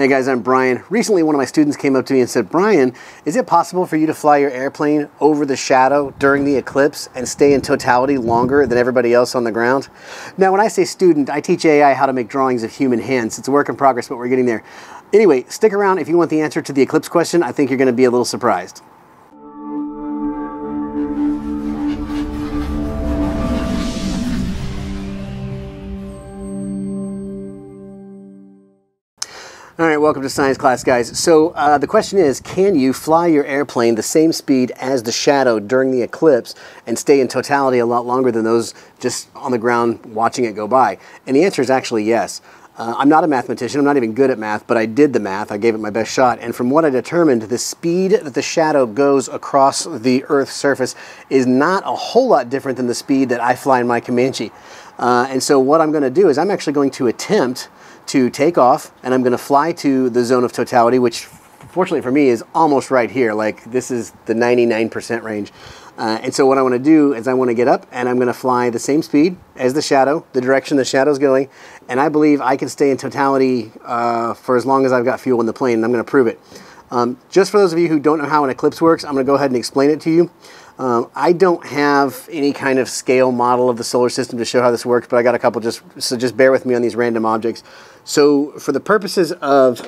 Hey guys, I'm Brian. Recently, one of my students came up to me and said, Brian, is it possible for you to fly your airplane over the shadow during the eclipse and stay in totality longer than everybody else on the ground? Now, when I say student, I teach AI how to make drawings of human hands. It's a work in progress, but we're getting there. Anyway, stick around if you want the answer to the eclipse question. I think you're going to be a little surprised. All right, welcome to science class, guys. So the question is, can you fly your airplane the same speed as the shadow during the eclipse and stay in totality a lot longer than those just on the ground watching it go by? And the answer is actually yes. I'm not a mathematician. I'm not even good at math, but I did the math. I gave it my best shot. And from what I determined, the speed that the shadow goes across the Earth's surface is not a whole lot different than the speed that I fly in my Comanche. And so what I'm going to do is I'm actually going to attempt to take off, and I'm going to fly to the zone of totality, which fortunately for me is almost right here. Like, this is the 99% range. And so what I want to do is I want to get up, and I'm going to fly the same speed as the shadow, the direction the shadow's going, and I believe I can stay in totality for as long as I've got fuel in the plane, and I'm going to prove it. Just for those of you who don't know how an eclipse works, I'm going to go ahead and explain it to you. I don't have any kind of scale model of the solar system to show how this works, but I got a couple, so just bear with me on these random objects. So for the purposes of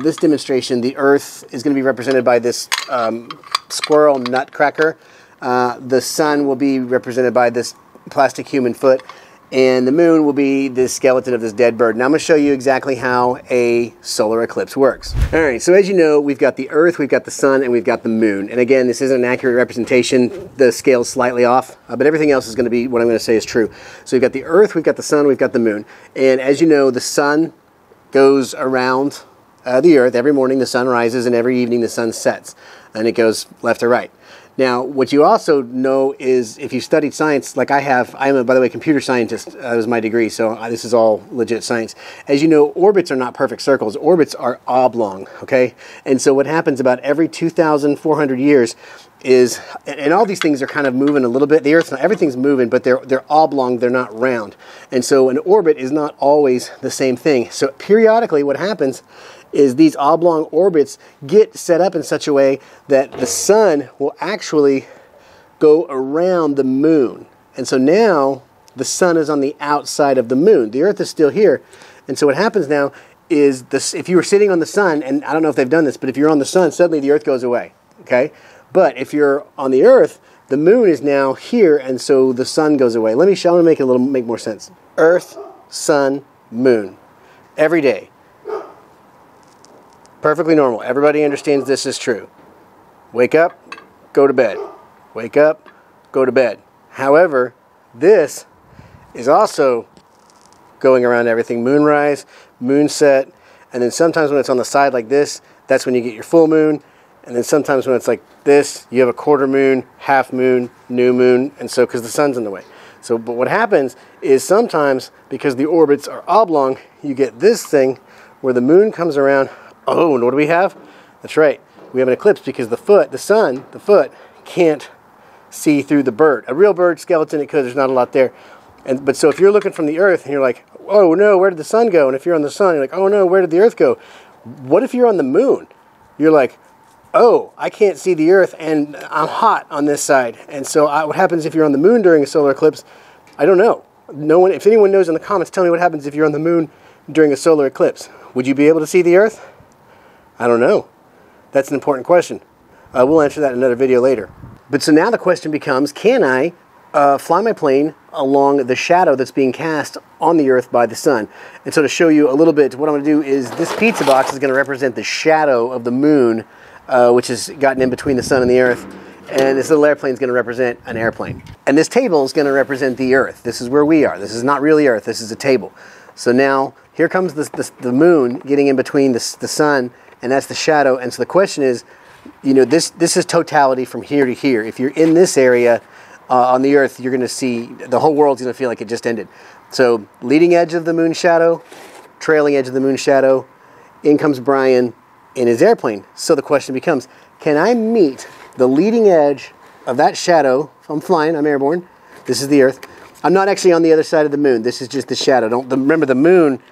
this demonstration, the Earth is going to be represented by this squirrel nutcracker. The Sun will be represented by this plastic human foot. And the moon will be the skeleton of this dead bird. Now I'm going to show you exactly how a solar eclipse works. All right, so as you know, we've got the Earth, we've got the Sun, and we've got the moon. And again, this isn't an accurate representation. The scale's slightly off, but everything else is going to be, what I'm going to say is true. So we've got the Earth, we've got the Sun, we've got the moon. And as you know, the Sun goes around the Earth. Every morning the Sun rises, and every evening the Sun sets. And it goes left to right. Now, what you also know is, if you've studied science, like I have, I'm a, by the way, computer scientist. That was my degree, so this is all legit science. As you know, orbits are not perfect circles. Orbits are oblong, okay? And so what happens about every 2,400 years is, and all these things are kind of moving a little bit. The Earth's not, everything's moving, but they're oblong, they're not round. And so an orbit is not always the same thing. So periodically what happens is these oblong orbits get set up in such a way that the Sun will actually go around the moon. And so now the Sun is on the outside of the moon. The Earth is still here. And so what happens now is this, if you were sitting on the Sun, and I don't know if they've done this, but if you're on the Sun, suddenly the Earth goes away, okay? But if you're on the Earth, the moon is now here, and so the Sun goes away. Let me show you, make it a little, make more sense. Earth, Sun, moon, every day. Perfectly normal. Everybody understands this is true. Wake up, go to bed. Wake up, go to bed. However, this is also going around everything. Moonrise, moonset, and then sometimes when it's on the side like this, that's when you get your full moon. And then sometimes when it's like this, you have a quarter moon, half moon, new moon, and so, because the sun's in the way. So, but what happens is sometimes, because the orbits are oblong, you get this thing where the moon comes around. Oh, and what do we have? That's right. We have an eclipse because the foot, the sun, the foot can't see through the bird. A real bird skeleton, it could. There's not a lot there. And, but so if you're looking from the Earth and you're like, oh no, where did the sun go? And if you're on the sun, you're like, oh no, where did the Earth go? What if you're on the moon? You're like, oh, I can't see the Earth and I'm hot on this side. And so what happens if you're on the moon during a solar eclipse? I don't know. No one, if anyone knows in the comments, tell me what happens if you're on the moon during a solar eclipse. Would you be able to see the Earth? I don't know. That's an important question. We'll answer that in another video later. But so now the question becomes, can I fly my plane along the shadow that's being cast on the Earth by the sun? And so to show you a little bit, what I'm going to do is this pizza box is going to represent the shadow of the moon, which has gotten in between the sun and the Earth. And this little airplane is going to represent an airplane. And this table is going to represent the Earth. This is where we are. This is not really Earth. This is a table. So now here comes the moon getting in between the sun, and that's the shadow. And so the question is, you know, this is totality from here to here. If you're in this area on the Earth, you're going to see, the whole world's going to feel like it just ended. So leading edge of the moon shadow, trailing edge of the moon shadow, in comes Brian in his airplane. So the question becomes, can I meet the leading edge of that shadow? I'm flying, I'm airborne. This is the Earth. I'm not actually on the other side of the moon. This is just the shadow. Remember, the moon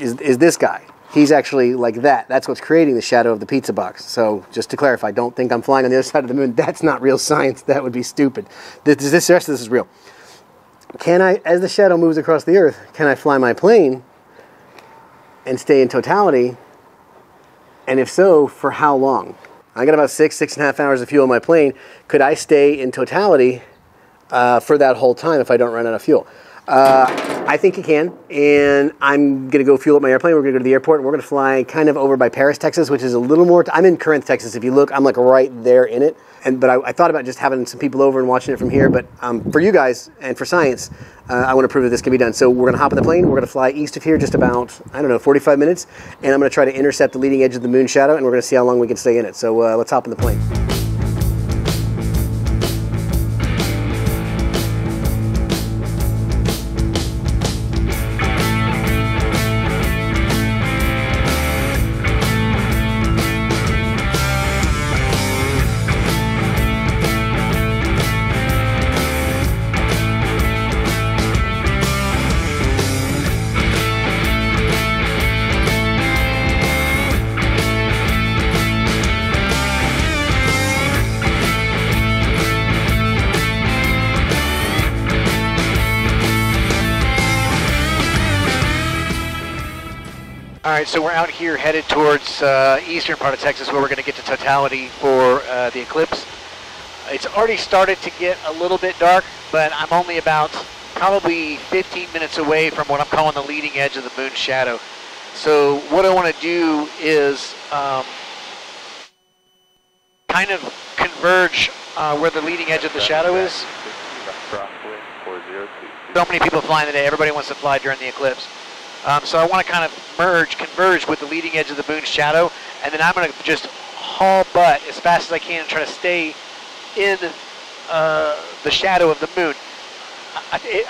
is this guy. he's actually like that. That's what's creating the shadow of the pizza box. So just to clarify, don't think I'm flying on the other side of the moon. That's not real science. That would be stupid. This rest of this is real. Can I, as the shadow moves across the earth, can I fly my plane and stay in totality? And if so, for how long? I got about six and a half hours of fuel in my plane. Could I stay in totality for that whole time if I don't run out of fuel? I think you can, and I'm going to go fuel up my airplane. We're going to go to the airport, and we're going to fly kind of over by Paris, Texas, which is a little more... I'm in Corinth, Texas. If you look, I'm like right there in it. But I thought about just having some people over and watching it from here. But for you guys and for science, I want to prove that this can be done. So we're going to hop on the plane. We're going to fly east of here just about, I don't know, 45 minutes. And I'm going to try to intercept the leading edge of the moon shadow, and we're going to see how long we can stay in it. So let's hop on the plane. All right, so we're out here headed towards eastern part of Texas where we're going to get to totality for the eclipse. It's already started to get a little bit dark, but I'm only about probably 15 minutes away from what I'm calling the leading edge of the moon shadow. So what I want to do is kind of converge where the leading edge of the shadow is. So many people flying today. Everybody wants to fly during the eclipse. So I want to kind of converge with the leading edge of the moon's shadow, and then I'm going to just haul butt as fast as I can and try to stay in the shadow of the moon.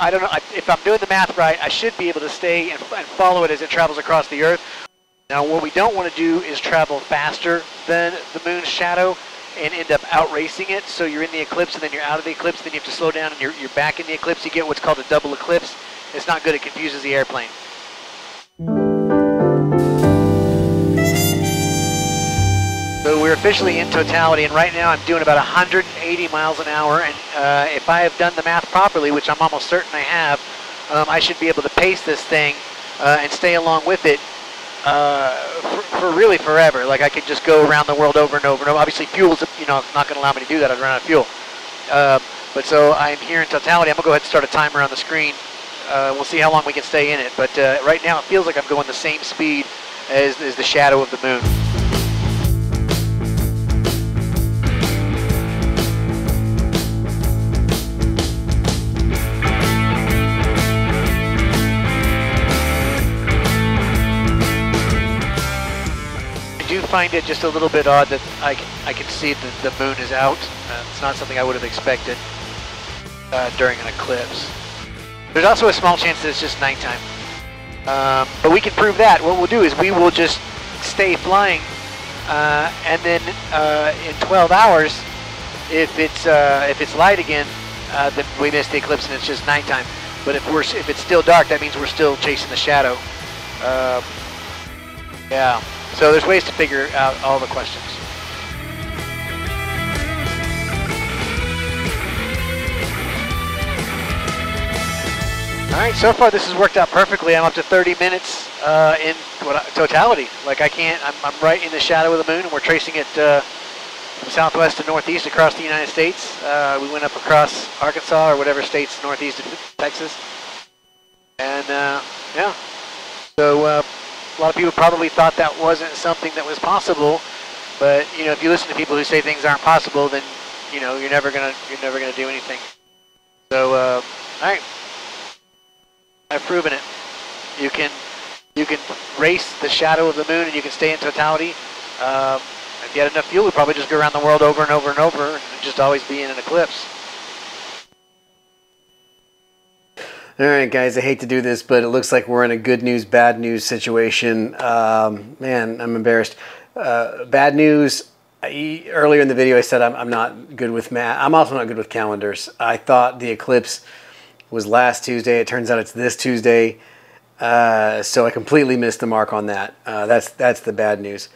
I don't know, if I'm doing the math right, I should be able to stay and follow it as it travels across the earth. Now what we don't want to do is travel faster than the moon's shadow and end up outracing it. So you're in the eclipse and then you're out of the eclipse, then you have to slow down and you're back in the eclipse. You get what's called a double eclipse. It's not good, it confuses the airplane. So we're officially in totality, and right now I'm doing about 180 miles an hour, and if I have done the math properly, which I'm almost certain I have, I should be able to pace this thing and stay along with it for really forever. Like I could just go around the world over and over and over. Obviously fuel's, you know, not going to allow me to do that. I'd run out of fuel. But so I'm here in totality. I'm going to go ahead and start a timer on the screen. We'll see how long we can stay in it. But right now it feels like I'm going the same speed as the shadow of the moon. Find it just a little bit odd that I can see that the moon is out. It's not something I would have expected during an eclipse. There's also a small chance that it's just nighttime. But we can prove that. What we'll do is we will just stay flying and then in 12 hours, if it's light again, then we miss the eclipse and it's just nighttime. But if it's still dark, that means we're still chasing the shadow. Yeah. So there's ways to figure out all the questions. All right, so far this has worked out perfectly. I'm up to 30 minutes in totality. Like I'm right in the shadow of the moon, and we're tracing it from southwest to northeast across the United States. We went up across Arkansas or whatever states northeast of Texas. And yeah, so a lot of people probably thought that wasn't something that was possible, but you know, if you listen to people who say things aren't possible, then you know you're never gonna do anything. So, all right, I've proven it. You can race the shadow of the moon, and you can stay in totality. If you had enough fuel, we'd probably just go around the world over and over and over, and just always be in an eclipse. All right, guys, I hate to do this, but it looks like we're in a good news, bad news situation. Man, I'm embarrassed. Bad news, earlier in the video I said I'm not good with math. I'm also not good with calendars. I thought the eclipse was last Tuesday. It turns out it's this Tuesday. So I completely missed the mark on that. That's the bad news.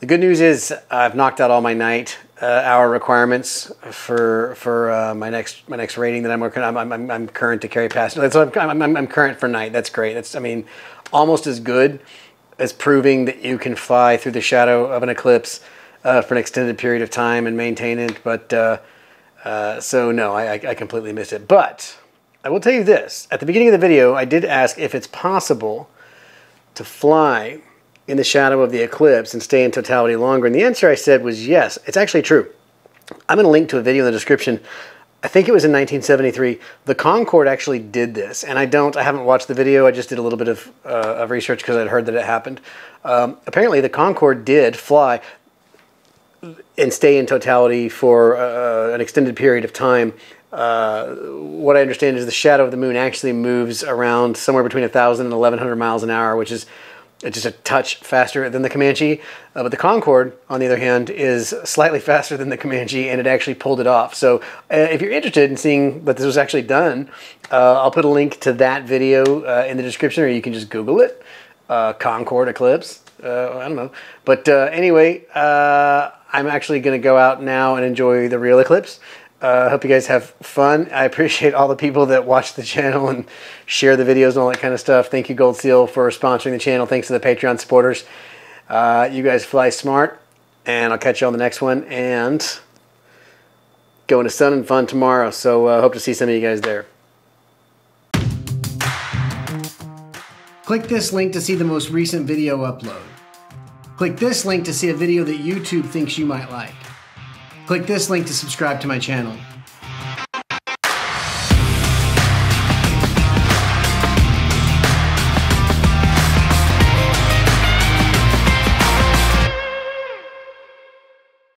The good news is I've knocked out all my night hour requirements for my next rating that I'm working on. I'm current to carry passenger. So I'm current for night. That's great. That's, I mean, almost as good as proving that you can fly through the shadow of an eclipse for an extended period of time and maintain it. But so no, I completely missed it. But I will tell you this. At the beginning of the video, I did ask if it's possible to fly in the shadow of the eclipse and stay in totality longer. And the answer I said was yes. It's actually true. I'm going to link to a video in the description. I think it was in 1973. The Concorde actually did this. And I haven't watched the video. I just did a little bit of research because I'd heard that it happened. Apparently, the Concorde did fly and stay in totality for an extended period of time. What I understand is the shadow of the moon actually moves around somewhere between 1,000 and 1,100 miles an hour, which is just a touch faster than the Comanche. But the Concorde, on the other hand, is slightly faster than the Comanche, and it actually pulled it off. So if you're interested in seeing what this was actually done, I'll put a link to that video in the description, or you can just Google it. Concorde eclipse. I don't know. But anyway, I'm actually going to go out now and enjoy the real eclipse. I hope you guys have fun. I appreciate all the people that watch the channel and share the videos and all that kind of stuff. Thank you, Gold Seal, for sponsoring the channel. Thanks to the Patreon supporters. You guys fly smart, and I'll catch you on the next one. And going to Sun and Fun tomorrow, so I hope to see some of you guys there. Click this link to see the most recent video upload. Click this link to see a video that YouTube thinks you might like. Click this link to subscribe to my channel.